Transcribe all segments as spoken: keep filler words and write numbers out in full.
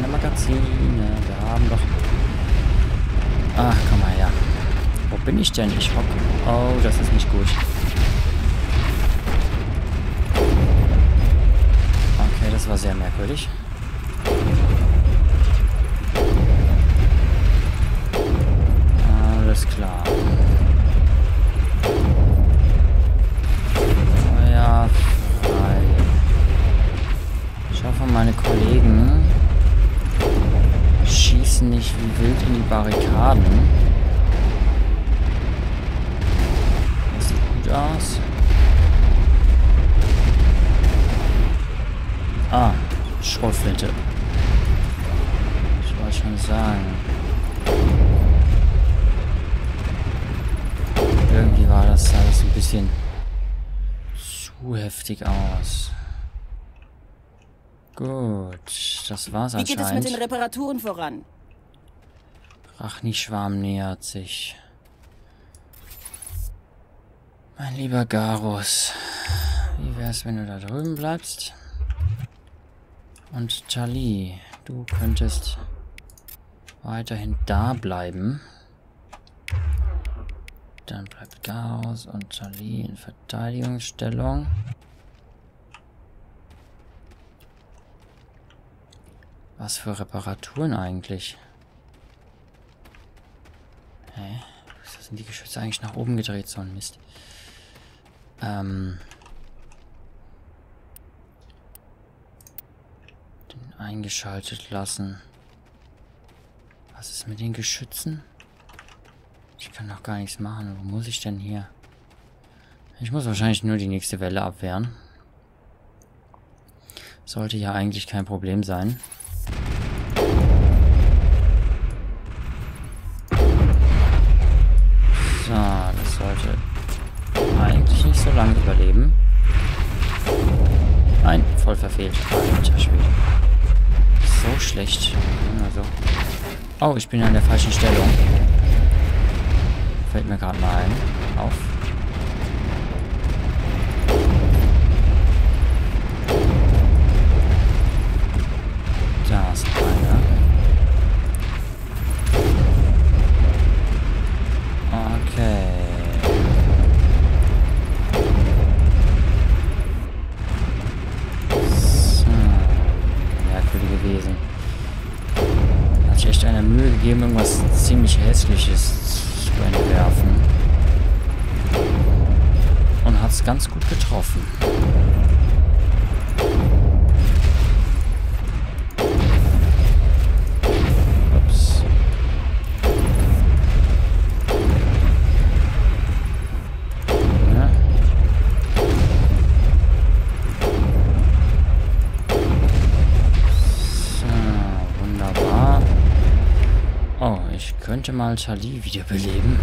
keine Magazine. Wir haben doch... Ach, komm mal her. Wo bin ich denn? Ich hocke... Oh, das ist nicht gut. Okay, das war sehr merkwürdig. Alles klar. Feuer frei. Ich hoffe, meine Kollegen schießen nicht wie wild in die Barrikaden. Das sieht gut aus. Ah, Schrotflinte. Ich wollte schon sagen. Irgendwie war das alles ein bisschen zu heftig aus. Gut, das war's anscheinend. Wie geht es mit den Reparaturen voran? Rachni-Schwarm nähert sich. Mein lieber Garrus, wie wär's, wenn du da drüben bleibst? Und Tali, du könntest weiterhin da bleiben. Dann bleibt Garrus und Tali in Verteidigungsstellung. Was für Reparaturen eigentlich? Hä? Wieso sind die Geschütze eigentlich nach oben gedreht? So ein Mist. Ähm. Den eingeschaltet lassen. Was ist mit den Geschützen? Ich kann noch gar nichts machen. Wo muss ich denn hier? Ich muss wahrscheinlich nur die nächste Welle abwehren. Sollte ja eigentlich kein Problem sein. So, das sollte eigentlich nicht so lange überleben. Nein, voll verfehlt. Alter Schwede. So schlecht. Also. Oh, ich bin an der falschen Stellung. Fällt mir gerade mal ein. Auf. Da ist einer. Okay. So. Merkwürdig gewesen. Hat sich echt eine Mühe gegeben, irgendwas ziemlich hässliches zu entwerfen. Und hat es ganz gut getroffen. Ups. Ja. So, wunderbar. Oh, ich könnte mal Tali wiederbeleben.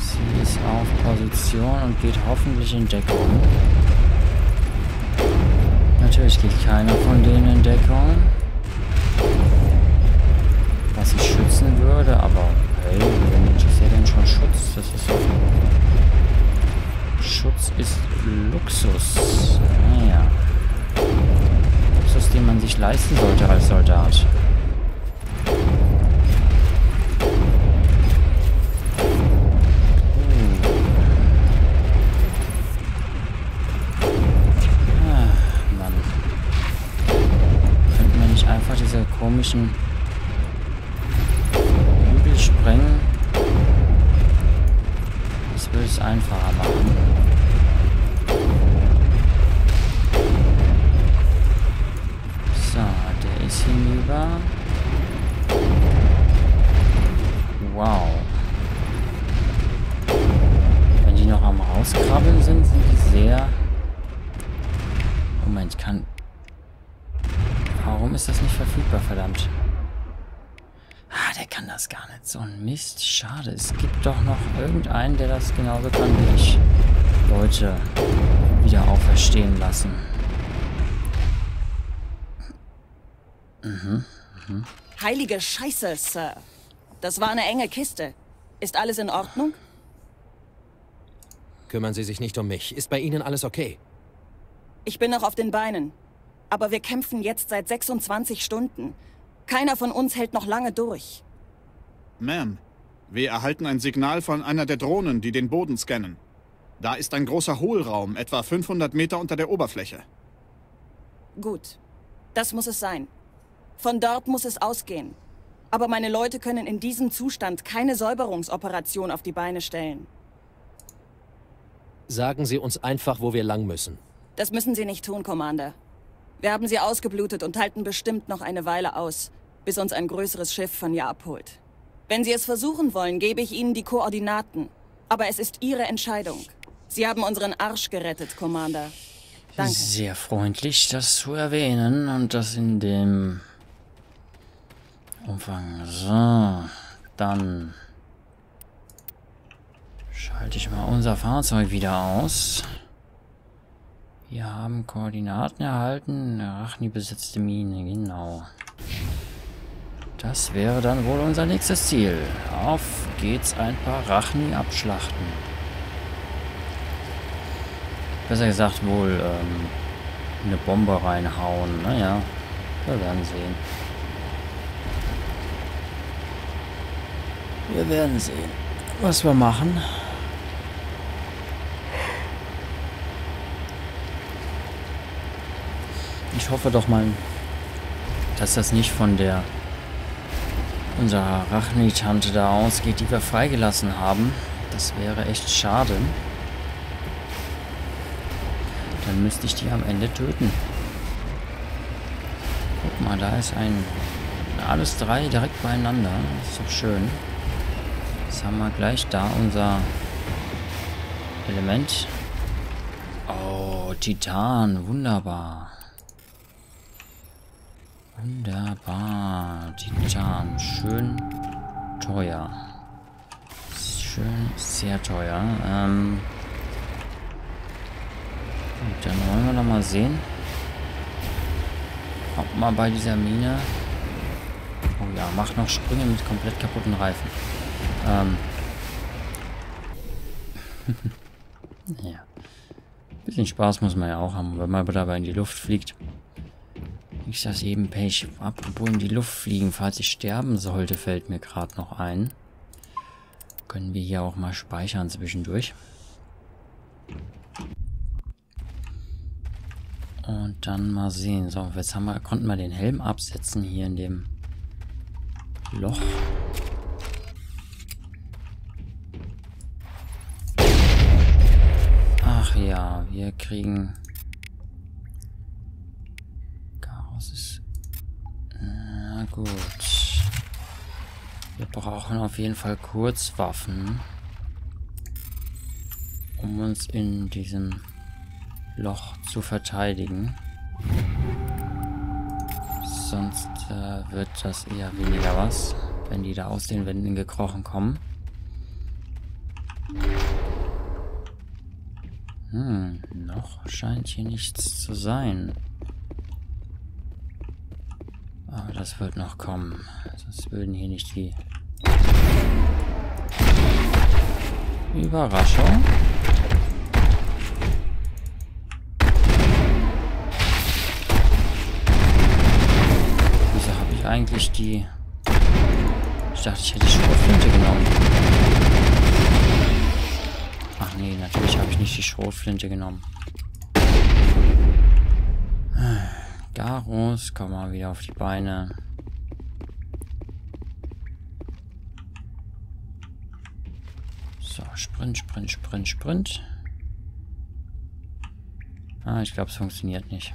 Sie ist auf Position und geht hoffentlich in Deckung. Natürlich geht keiner von denen in Deckung. Was ich schützen würde, aber hey, wen interessiert denn schon Schutz? Das ist so. Schutz ist Luxus. Naja. Den man sich leisten sollte als Soldat. Hm. Ach, Mann. Könnten wir nicht einfach diese komischen Hügel sprengen? Das würde es einfacher machen. Hinüber. Wow. Wenn die noch am Rauskrabbeln sind, sind die sehr... Moment, ich kann... Warum ist das nicht verfügbar, verdammt? Ah, der kann das gar nicht. So ein Mist. Schade. Es gibt doch noch irgendeinen, der das genauso kann wie ich. Leute, wieder auferstehen lassen. Mhm, mhm. Heilige Scheiße, Sir. Das war eine enge Kiste. Ist alles in Ordnung? Kümmern Sie sich nicht um mich. Ist bei Ihnen alles okay? Ich bin noch auf den Beinen. Aber wir kämpfen jetzt seit sechsundzwanzig Stunden. Keiner von uns hält noch lange durch. Ma'am, wir erhalten ein Signal von einer der Drohnen, die den Boden scannen. Da ist ein großer Hohlraum, etwa fünfhundert Meter unter der Oberfläche. Gut. Das muss es sein. Von dort muss es ausgehen. Aber meine Leute können in diesem Zustand keine Säuberungsoperation auf die Beine stellen. Sagen Sie uns einfach, wo wir lang müssen. Das müssen Sie nicht tun, Commander. Wir haben sie ausgeblutet und halten bestimmt noch eine Weile aus, bis uns ein größeres Schiff von hier abholt. Wenn Sie es versuchen wollen, gebe ich Ihnen die Koordinaten. Aber es ist Ihre Entscheidung. Sie haben unseren Arsch gerettet, Commander. Danke. Sehr freundlich, das zu erwähnen und das in dem Umfang. So, dann schalte ich mal unser Fahrzeug wieder aus. Wir haben Koordinaten erhalten. Rachni besetzte Mine, genau. Das wäre dann wohl unser nächstes Ziel. Auf geht's, ein paar Rachni abschlachten. Besser gesagt wohl ähm, eine Bombe reinhauen. Naja, wir werden sehen. Wir werden sehen, was wir machen. Ich hoffe doch mal, dass das nicht von der unserer Rachni-Tante da ausgeht, die wir freigelassen haben. Das wäre echt schade. Dann müsste ich die am Ende töten. Guck mal, da ist ein... Alles drei direkt beieinander. Das ist doch schön. Jetzt haben wir gleich da unser Element. Oh, Titan. Wunderbar. Wunderbar, Titan, schön teuer. Schön, sehr teuer. Ähm Und dann wollen wir noch mal sehen, ob man bei dieser Mine... Oh ja, macht noch Sprünge mit komplett kaputten Reifen. Ähm ja. Ein bisschen Spaß muss man ja auch haben, wenn man dabei in die Luft fliegt. Ich das eben Pech apropos in die Luft fliegen, falls ich sterben sollte, fällt mir gerade noch ein. Können wir hier auch mal speichern zwischendurch. Und dann mal sehen. So, jetzt haben wir, konnten wir den Helm absetzen hier in dem Loch. Ach ja, wir kriegen... Na gut. Wir brauchen auf jeden Fall Kurzwaffen, um uns in diesem Loch zu verteidigen. Sonst äh, wird das eher weniger was, wenn die da aus den Wänden gekrochen kommen. Hm, noch scheint hier nichts zu sein. Aber das wird noch kommen. Sonst würden hier nicht die... Überraschung. Wieso habe ich eigentlich die... Ich dachte, ich hätte die Schrotflinte genommen. Ach nee, natürlich habe ich nicht die Schrotflinte genommen. Garrus, komm mal wieder auf die Beine. So, Sprint, Sprint, Sprint, Sprint. Ah, ich glaube, es funktioniert nicht.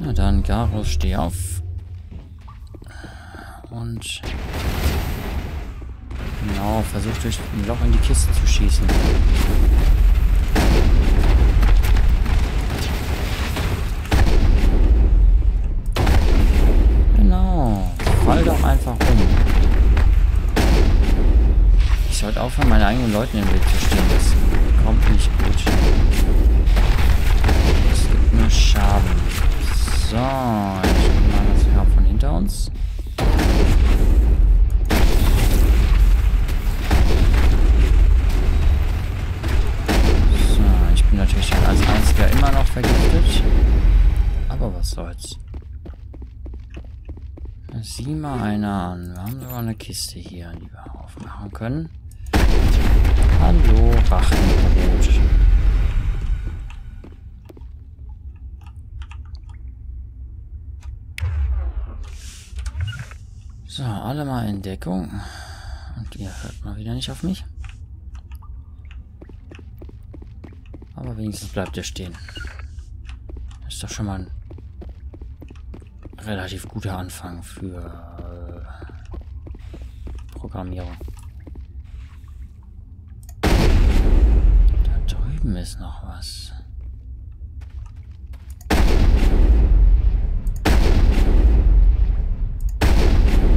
Na dann, Garrus, steh auf. Und... Genau, versuch durch ein Loch in die Kiste zu schießen. Fall doch einfach um. Ich sollte aufhören, meine eigenen Leuten im Weg zu stehen. Das kommt nicht gut. Es gibt nur Schaden. So, jetzt machen wir das gerade von hinter uns. So, ich bin natürlich was soll's. Sieh mal einer an. Wir haben sogar eine Kiste hier, die wir aufmachen können. Hallo, Rachenbrot. So, alle mal in Deckung. Und ihr hört mal wieder nicht auf mich. Aber wenigstens bleibt ihr stehen. Das ist doch schon mal ein relativ guter Anfang für äh, Programmierung. Da drüben ist noch was.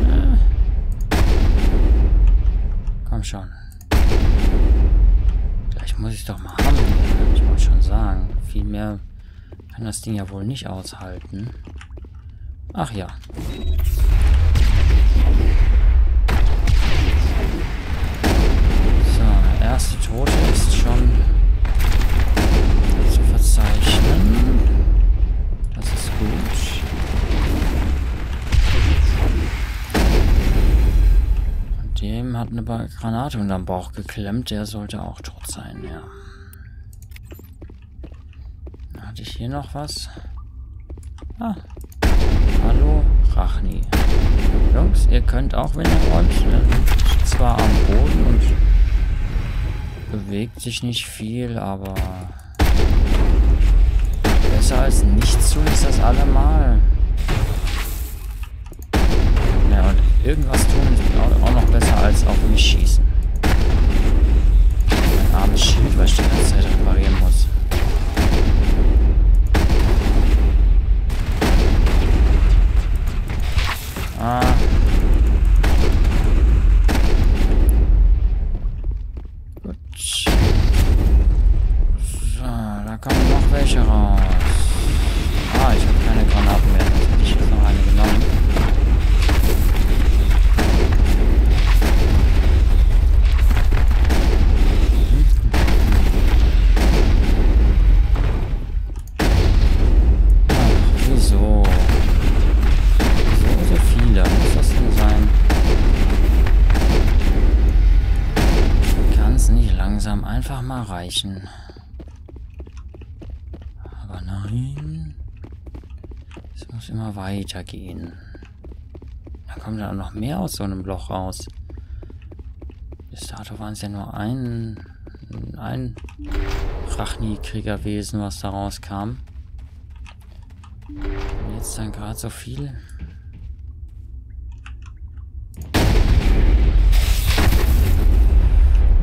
Äh. Komm schon. Gleich muss ich doch mal haben. Ich wollte schon sagen, viel mehr kann das Ding ja wohl nicht aushalten. Ach ja. So, der erste Tote ist schon zu verzeichnen. Das ist gut. Und dem hat eine Granate unterm Bauch geklemmt. Der sollte auch tot sein, ja. Dann hatte ich hier noch was. Ah. Hallo, Rachni. Jungs, ihr könnt auch, wenn ihr wollt, ne? Zwar am Boden und bewegt sich nicht viel, aber besser als nichts tun ist das allemal. Ja, und irgendwas tun ist auch noch besser als auf mich schießen. Mein armes Schild, weil ich die ganze Zeit reparieren muss. Ah. Gut. So, da kommen noch welche raus. Ah, ich habe keine Granaten mehr. Ich habe noch eine genommen. Ach, wieso? Einfach mal reichen. Aber nein. Es muss immer weitergehen. Da kommt dann auch noch mehr aus so einem Loch raus. Bis dato waren es ja nur ein, ein Rachni-Kriegerwesen, was da rauskam. Und jetzt dann gerade so viel.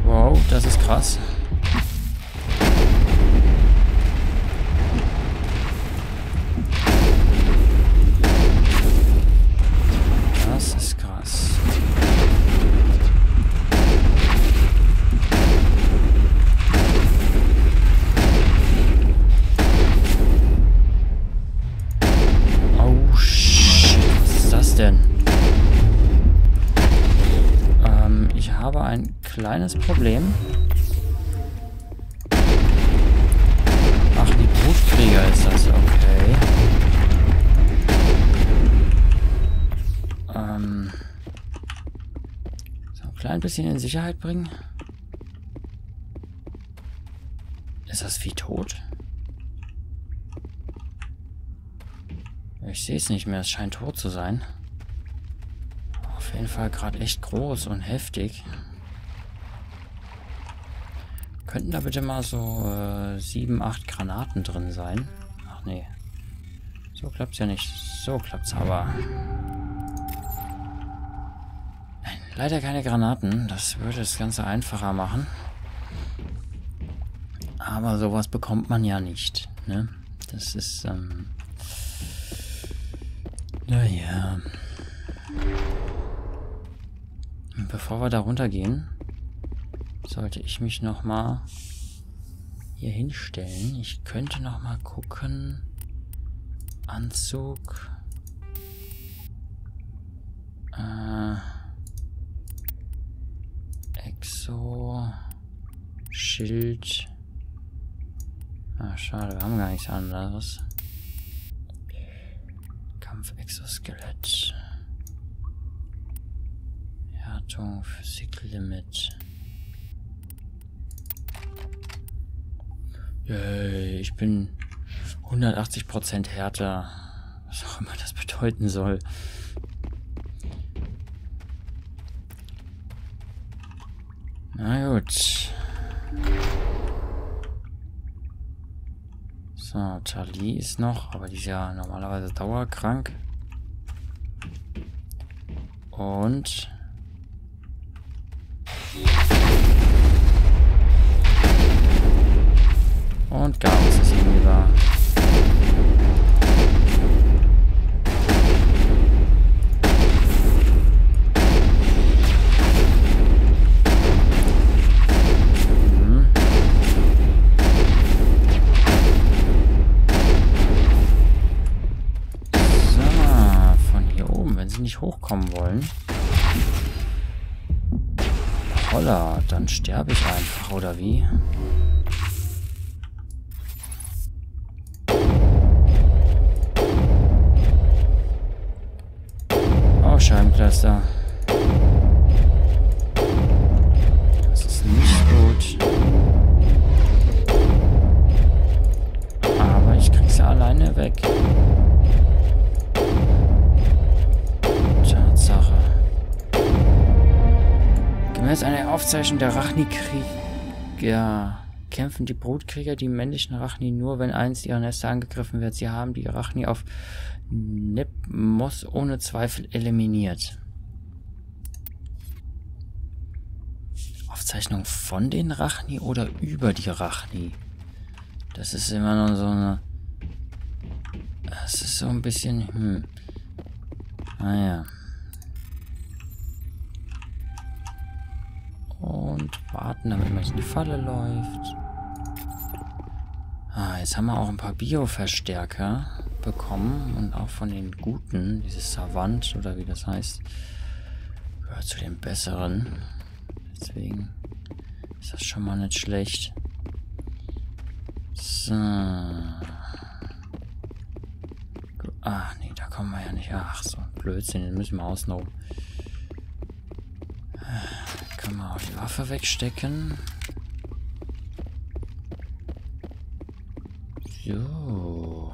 Wow, das ist krass. Das ist krass. Oh, shit. Was ist das denn? Ähm, ich habe ein kleines Problem. Ach, die Brutkrieger ist das, okay. Ähm. So ein klein bisschen in Sicherheit bringen. Ist das Vieh tot? Ich sehe es nicht mehr, es scheint tot zu sein. Auf jeden Fall gerade echt groß und heftig. Könnten da bitte mal so äh, sieben, acht Granaten drin sein? Ach nee. So klappt's ja nicht. So klappt's aber. Nein, leider keine Granaten. Das würde das Ganze einfacher machen. Aber sowas bekommt man ja nicht. Ne? Das ist, ähm... naja. Bevor wir da runtergehen, sollte ich mich nochmal hier hinstellen. Ich könnte nochmal gucken. Anzug. Äh, Exo. Schild. Ah, schade, wir haben gar nichts anderes. Kampfexoskelett. Härtung, Physiklimit. Yay, ich bin hundertachtzig Prozent härter. Was auch immer das bedeuten soll. Na gut. So, Tali ist noch, aber die ist ja normalerweise dauerkrank. Und... Und Garrus ist irgendwie da. Hochkommen wollen. Holla, dann sterbe ich einfach, oder wie? Oh, Scheibenkleister. Das ist nicht gut. Aber ich krieg's ja alleine weg. Gemäß einer Aufzeichnung der Rachni-Krieger kämpfen die Brutkrieger die männlichen Rachni nur, wenn eins ihrer Nester angegriffen wird. Sie haben die Rachni auf Nepmos ohne Zweifel eliminiert. Aufzeichnung von den Rachni oder über die Rachni? Das ist immer nur so eine... Das ist so ein bisschen... Hm. Naja. Und warten, damit man nicht in die Falle läuft. Ah, jetzt haben wir auch ein paar Bio-Verstärker bekommen. Und auch von den Guten. Dieses Savant, oder wie das heißt. Gehört zu den Besseren. Deswegen ist das schon mal nicht schlecht. So. Ach nee, da kommen wir ja nicht. Ach, so ein Blödsinn. Den müssen wir ausnoben. Können wir auch die Waffe wegstecken. So.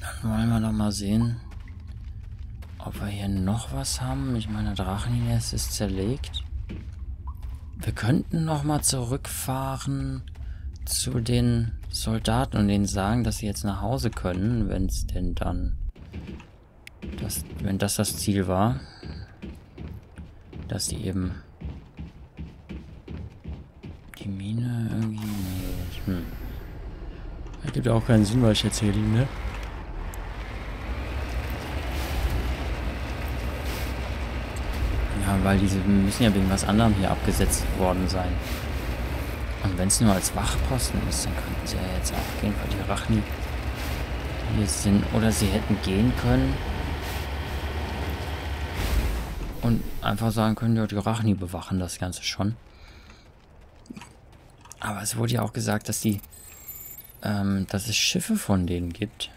Dann wollen wir noch mal sehen, ob wir hier noch was haben. Ich meine, der Drachennest ist zerlegt. Wir könnten noch mal zurückfahren zu den Soldaten und denen sagen, dass sie jetzt nach Hause können, wenn es denn dann... Das, wenn das das Ziel war. Dass die eben die Mine irgendwie... Hm. Das gibt ja auch keinen Sinn, was ich erzähle, ne? Ja, weil diese müssen ja wegen was anderem hier abgesetzt worden sein. Und wenn es nur als Wachposten ist, dann könnten sie ja jetzt auch gehen, weil die Rachni hier sind. Oder sie hätten gehen können. Und einfach sagen können, ja, die Rachni bewachen das Ganze schon. Aber es wurde ja auch gesagt, dass die, ähm, dass es Schiffe von denen gibt.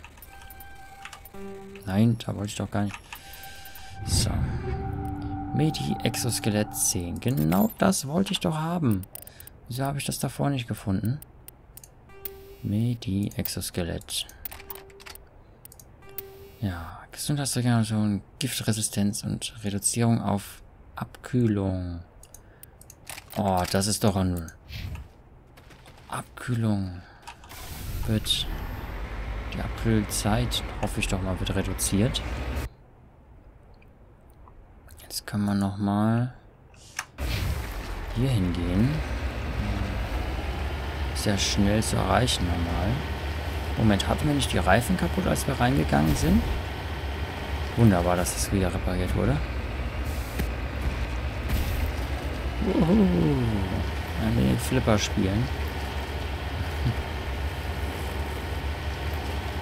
Nein, da wollte ich doch gar nicht. So. M E D I Exoskelett zehn. Genau das wollte ich doch haben. Wieso habe ich das davor nicht gefunden? M E D I Exoskelett. Ja. Gesundheitsregeneration, Giftresistenz und Reduzierung auf Abkühlung. Oh, das ist doch ein... Abkühlung wird... Die Abkühlzeit, hoffe ich doch mal, wird reduziert. Jetzt können wir nochmal hier hingehen. Sehr schnell zu erreichen normal. Moment, hatten wir nicht die Reifen kaputt, als wir reingegangen sind? Wunderbar, dass das wieder repariert wurde. Uhu, ein wenig Flipper spielen.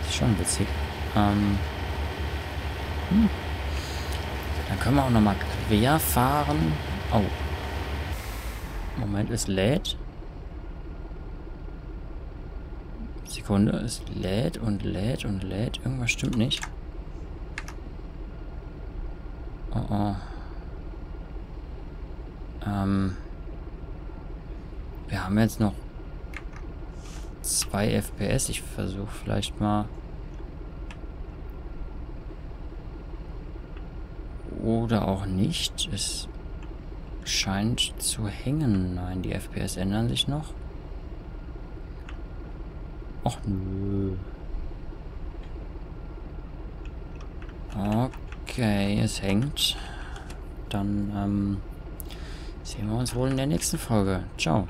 Das ist schon witzig. Ähm, hm. Dann können wir auch nochmal quer fahren. Oh. Moment, es lädt. Sekunde, es lädt und lädt und lädt. Irgendwas stimmt nicht. Oh oh. Ähm. Wir haben jetzt noch zwei F P S. Ich versuche vielleicht mal... Oder auch nicht. Es scheint zu hängen. Nein, die F P S ändern sich noch. Och, nö. Okay, es hängt. Dann ähm, sehen wir uns wohl in der nächsten Folge. Ciao.